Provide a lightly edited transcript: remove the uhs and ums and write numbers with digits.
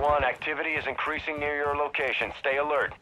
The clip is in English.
One, activity is increasing near your location. Stay alert.